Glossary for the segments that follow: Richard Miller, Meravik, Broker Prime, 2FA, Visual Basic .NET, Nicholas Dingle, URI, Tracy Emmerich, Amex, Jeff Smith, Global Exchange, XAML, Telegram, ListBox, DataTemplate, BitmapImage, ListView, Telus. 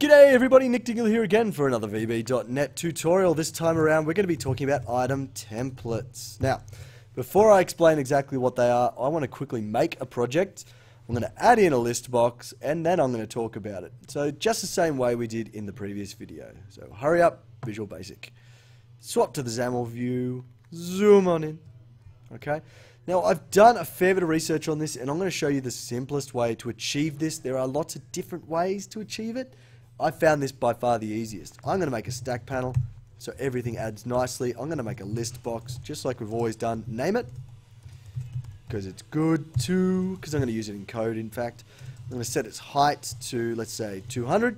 G'day everybody, Nick Dingle here again for another VB.NET tutorial. This time around we're going to be talking about item templates. Now, before I explain exactly what they are, I want to quickly make a project. I'm going to add in a list box and then I'm going to talk about it. So just the same way we did in the previous video. So hurry up, Visual Basic. Swap to the XAML view, zoom on in. Okay. Now I've done a fair bit of research on this and I'm going to show you the simplest way to achieve this. There are lots of different ways to achieve it. I found this by far the easiest. I'm going to make a stack panel so everything adds nicely. I'm going to make a list box just like we've always done. Name it because it's good to, because I'm going to use it in code in fact. I'm going to set its height to, let's say, 200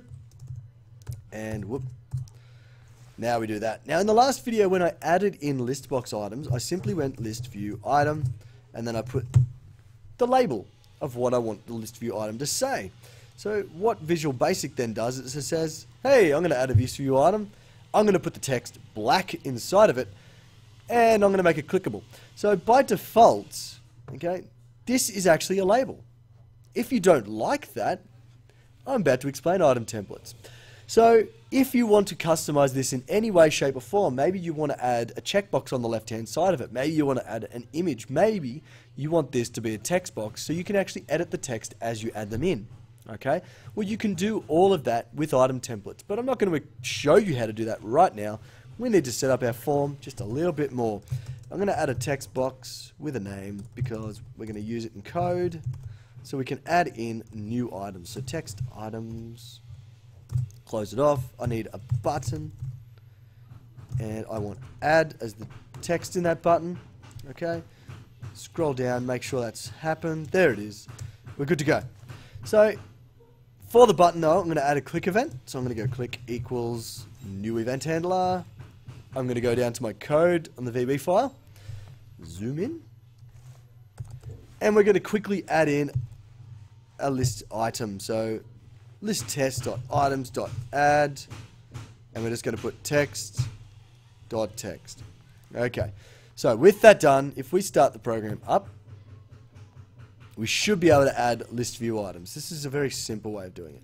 and whoop. Now we do that. Now in the last video when I added in list box items, I simply went list view item and then I put the label of what I want the list view item to say. So what Visual Basic then does is it says, hey, I'm going to add a list view item, I'm going to put the text black inside of it, and I'm going to make it clickable. So by default, okay, this is actually a label. If you don't like that, I'm about to explain item templates. So if you want to customize this in any way, shape or form, maybe you want to add a checkbox on the left-hand side of it, maybe you want to add an image, maybe you want this to be a text box so you can actually edit the text as you add them in. Okay, well you can do all of that with item templates, but I'm not going to show you how to do that right now. We need to set up our form just a little bit more. I'm going to add a text box with a name because we're going to use it in code so we can add in new items. So text items, close it off. I need a button and I want add as the text in that button. Okay, scroll down, make sure that's happened. There it is. We're good to go. So for the button though, I'm going to add a click event, so I'm going to go click equals new event handler. I'm going to go down to my code on the VB file, zoom in, and we're going to quickly add in a list item. So list test.items.add, and we're just going to put text.text. Okay, so with that done, if we start the program up, we should be able to add list view items. This is a very simple way of doing it.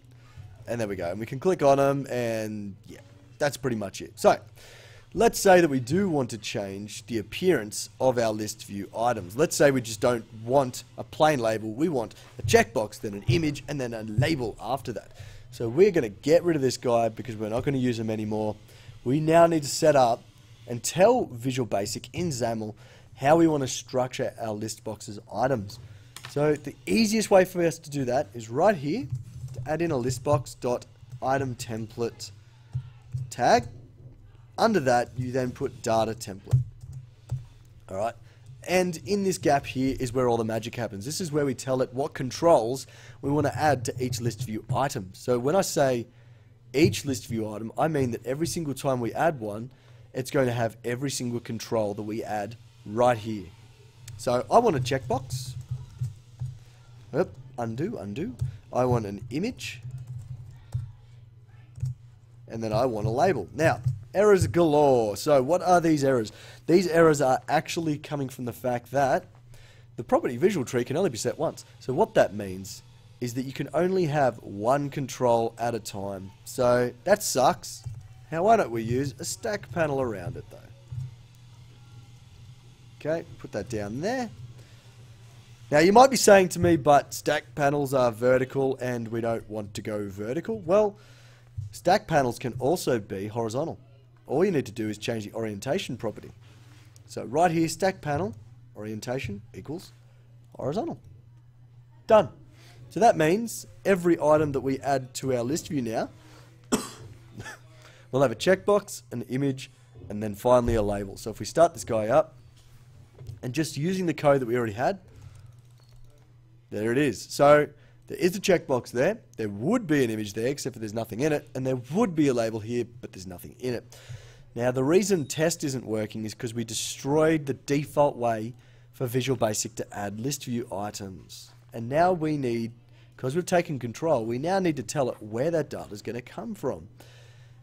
And there we go. And we can click on them and yeah, that's pretty much it. So let's say that we do want to change the appearance of our list view items. Let's say we just don't want a plain label. We want a checkbox, then an image, and then a label after that. So we're going to get rid of this guy because we're not going to use them anymore. We now need to set up and tell Visual Basic in XAML how we want to structure our list boxes items. So the easiest way for us to do that is right here, to add in a listbox.itemTemplate tag. Under that, you then put DataTemplate. Alright, and in this gap here is where all the magic happens. This is where we tell it what controls we want to add to each list view item. So when I say each list view item, I mean that every single time we add one, it's going to have every single control that we add right here. So I want a checkbox. Oop, undo. I want an image. And then I want a label. Now, errors galore. So what are these errors? These errors are actually coming from the fact that the property visual tree can only be set once. So what that means is that you can only have one control at a time. So that sucks. Now why don't we use a stack panel around it though? Okay, put that down there. Now you might be saying to me, but stack panels are vertical and we don't want to go vertical. Well, stack panels can also be horizontal. All you need to do is change the orientation property. So right here, stack panel, orientation equals horizontal. Done. So that means every item that we add to our list view now will have a checkbox, an image, and then finally a label. So if we start this guy up and just using the code that we already had, there it is. So there is a checkbox there, there would be an image there except for there's nothing in it, and there would be a label here but there's nothing in it. Now the reason test isn't working is because we destroyed the default way for Visual Basic to add list view items. And now we need, because we've taken control, we now need to tell it where that data is going to come from.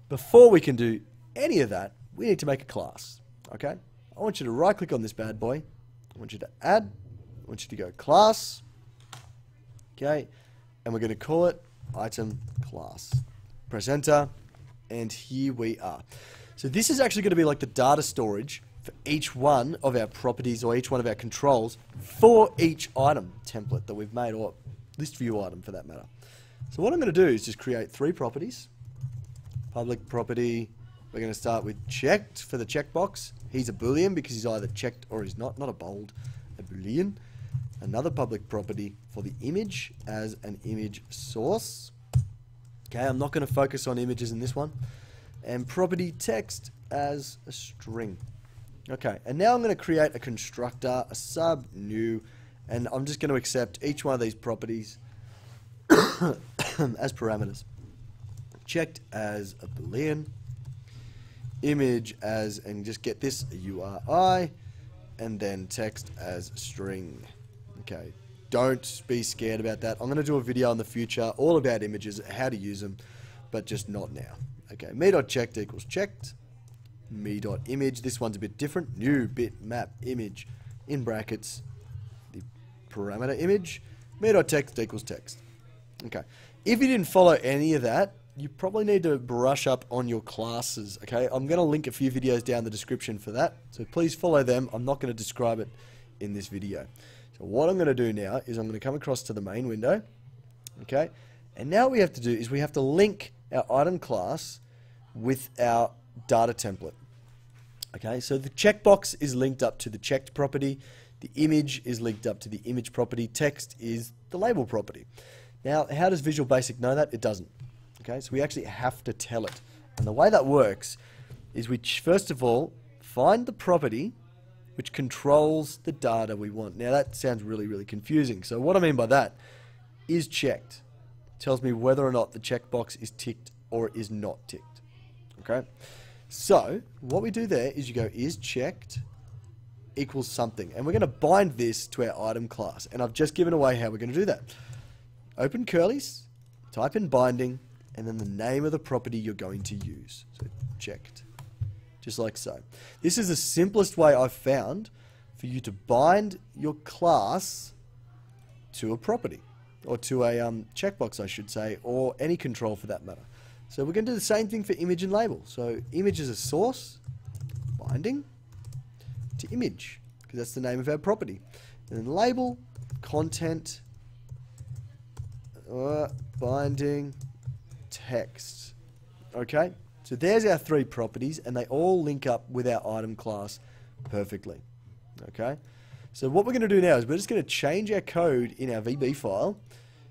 Before we can do any of that, we need to make a class. Okay? I want you to right click on this bad boy, I want you to add, I want you to go class. Okay, and we're going to call it item class. press enter, and here we are. So this is actually going to be like the data storage for each one of our properties or each one of our controls for each item template that we've made, or list view item for that matter. So what I'm going to do is just create three properties. Public property, we're going to start with checked for the checkbox. He's a boolean because he's either checked or he's not, not a bold, a boolean. Another public property for the image as an image source. Okay, I'm not going to focus on images in this one. And property text as a string. Okay, and now I'm going to create a constructor, a sub, new, and I'm just going to accept each one of these properties as parameters. Checked as a boolean, image as, and just get this, a URI, and then text as string. Okay, don't be scared about that. I'm going to do a video in the future all about images, how to use them, but just not now. Okay, me.checked equals checked, me.image, this one's a bit different, new bitmap image, in brackets, the parameter image, me.text equals text. Okay, if you didn't follow any of that, you probably need to brush up on your classes, okay? I'm going to link a few videos down the description for that, so please follow them. I'm not going to describe it in this video. So what I'm going to do now is I'm going to come across to the main window, okay? And now what we have to do is we have to link our item class with our data template. Okay, so the checkbox is linked up to the checked property, the image is linked up to the image property, text is the label property. Now, how does Visual Basic know that? It doesn't. Okay, so we actually have to tell it. And the way that works is we first of all find the property which controls the data we want. Now that sounds really, really confusing. So what I mean by that is checked. Tells me whether or not the checkbox is ticked or is not ticked. Okay? So what we do there is you go is checked equals something. And we're going to bind this to our item class. And I've just given away how we're going to do that. Open curlies, type in binding, and then the name of the property you're going to use. So checked. Just like so. This is the simplest way I've found for you to bind your class to a property, or to a checkbox, I should say, or any control for that matter. So we're going to do the same thing for image and label. So image is a source, binding to image, because that's the name of our property. And then label, content, binding, text. Okay, so there's our three properties, and they all link up with our item class perfectly. Okay. So what we're going to do now is we're just going to change our code in our VB file.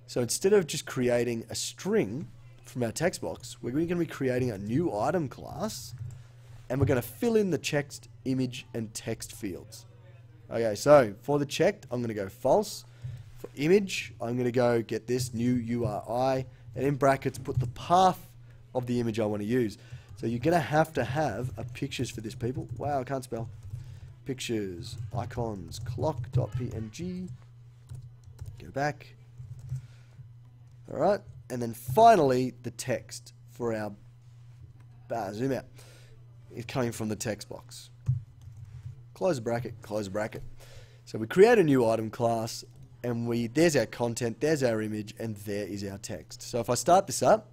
So instead of just creating a string from our text box, we're going to be creating a new item class, and we're going to fill in the checked, image, and text fields. Okay, so for the checked, I'm going to go false. For image, I'm going to go get this new URI, and in brackets, put the path of the image I want to use. So you're going to have a pictures for this, people. Wow, I can't spell. Pictures, icons, clock.png, go back, alright, and then finally the text for our, zoom out, it's coming from the text box, close bracket, close bracket. So we create a new item class, and there's our content, there's our image, and there is our text. So if I start this up,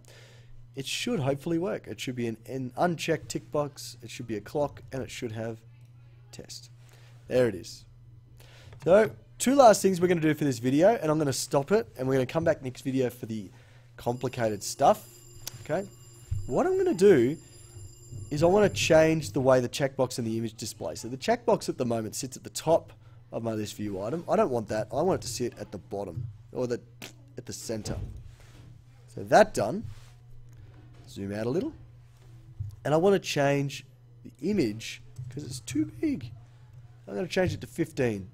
it should hopefully work. It should be an unchecked tick box, it should be a clock, and it should have test. There it is. So, two last things we're going to do for this video, and I'm going to stop it, and we're going to come back next video for the complicated stuff. Okay? What I'm going to do is I want to change the way the checkbox and the image display. So the checkbox at the moment sits at the top of my list view item. I don't want that. I want it to sit at the bottom, or at the center. So that done. Zoom out a little. And I want to change the image because it's too big. I'm going to change it to 15.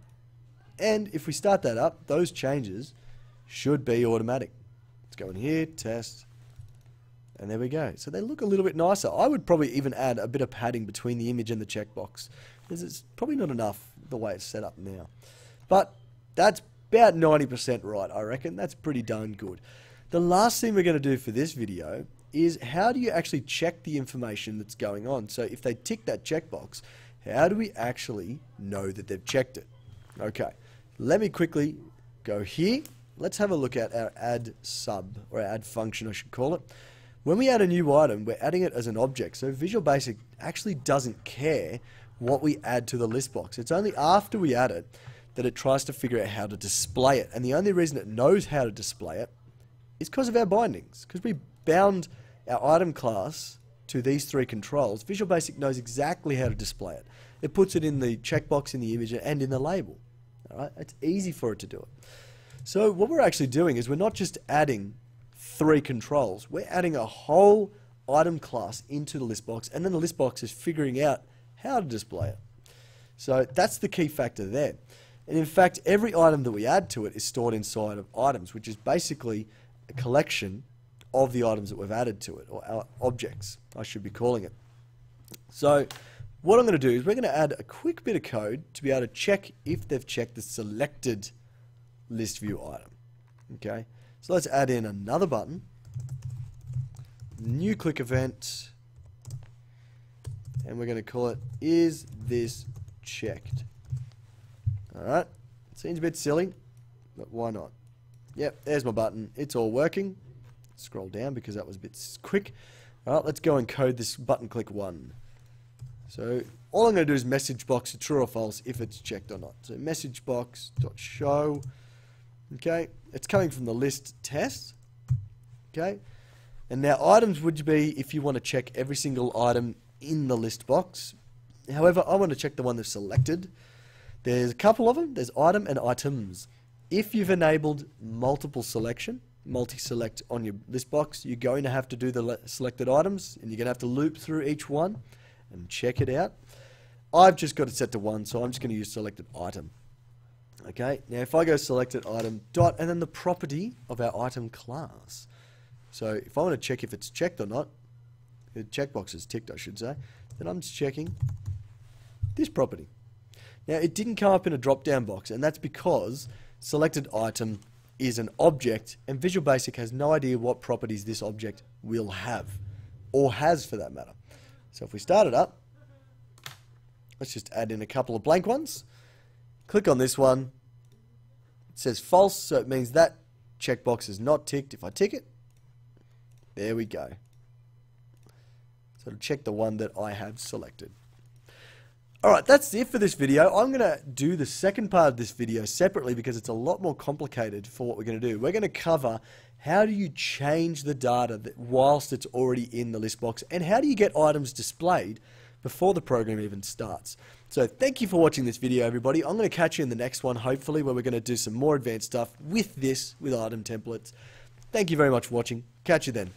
And if we start that up, those changes should be automatic. Let's go in here, test, and there we go. So they look a little bit nicer. I would probably even add a bit of padding between the image and the checkbox, because it's probably not enough the way it's set up now. But that's about 90% right, I reckon. That's pretty darn good. The last thing we're going to do for this video is how do you actually check the information that's going on? So if they tick that checkbox, how do we actually know that they've checked it? Okay, let me quickly go here. Let's have a look at our add sub, or add function I should call it. When we add a new item, we're adding it as an object, so Visual Basic actually doesn't care what we add to the list box. It's only after we add it that it tries to figure out how to display it, and the only reason it knows how to display it is because of our bindings, because we bound our item class to these three controls. Visual Basic knows exactly how to display it. It puts it in the checkbox in the image and in the label. All right? It's easy for it to do it. So what we're actually doing is we're not just adding three controls, we're adding a whole item class into the list box, and then the list box is figuring out how to display it. So that's the key factor there. And in fact, every item that we add to it is stored inside of items, which is basically a collection of the items that we've added to it, or our objects, I should be calling it. So what I'm going to do is we're going to add a quick bit of code to be able to check if they've checked the selected list view item. Okay, so let's add in another button, new click event, and we're going to call it "Is this checked?" All right, seems a bit silly, but why not? Yep, there's my button. It's all working. Scroll down because that was a bit quick. All right, let's go and code this button click one. So all I'm going to do is message box to true or false if it's checked or not. So message box dot show. Okay, it's coming from the list test. Okay, and now items would be if you want to check every single item in the list box. However, I want to check the one they've selected. There's a couple of them. There's item and items. If you've enabled multiple selection, multi-select on your list box, you're going to have to do the selected items, and you're going to have to loop through each one and check it out. I've just got it set to one, so I'm just going to use selected item. Okay, now if I go selected item dot, and then the property of our item class. So if I want to check if it's checked or not, the checkbox is ticked, I should say, then I'm just checking this property. Now it didn't come up in a drop-down box, and that's because selected item is an object, and Visual Basic has no idea what properties this object will have, or has for that matter. So if we start it up, let's just add in a couple of blank ones. Click on this one. It says false, so it means that checkbox is not ticked. If I tick it, there we go. So it'll check the one that I have selected. Alright, that's it for this video. I'm going to do the second part of this video separately because it's a lot more complicated for what we're going to do. We're going to cover how do you change the data that whilst it's already in the list box, and how do you get items displayed before the program even starts. So thank you for watching this video, everybody. I'm going to catch you in the next one, hopefully, where we're going to do some more advanced stuff with item templates. Thank you very much for watching. Catch you then.